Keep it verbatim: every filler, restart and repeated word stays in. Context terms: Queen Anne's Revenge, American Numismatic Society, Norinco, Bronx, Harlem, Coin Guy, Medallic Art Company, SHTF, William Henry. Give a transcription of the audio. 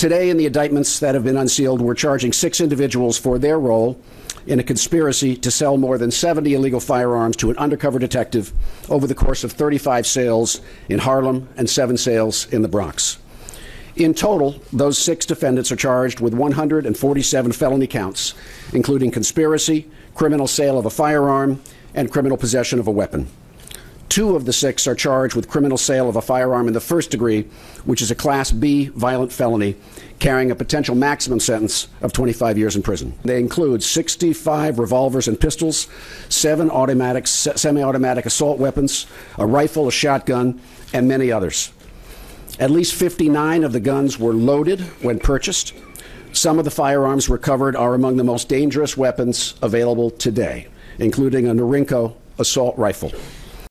Today, in the indictments that have been unsealed, we're charging six individuals for their role in a conspiracy to sell more than seventy illegal firearms to an undercover detective over the course of thirty-five sales in Harlem and seven sales in the Bronx. In total, those six defendants are charged with one hundred forty-seven felony counts, including conspiracy, criminal sale of a firearm, and criminal possession of a weapon. Two of the six are charged with criminal sale of a firearm in the first degree, which is a Class B violent felony, carrying a potential maximum sentence of twenty-five years in prison. They include sixty-five revolvers and pistols, seven automatic, semi-automatic assault weapons, a rifle, a shotgun, and many others. At least fifty-nine of the guns were loaded when purchased. Some of the firearms recovered are among the most dangerous weapons available today, including a Norinco assault rifle.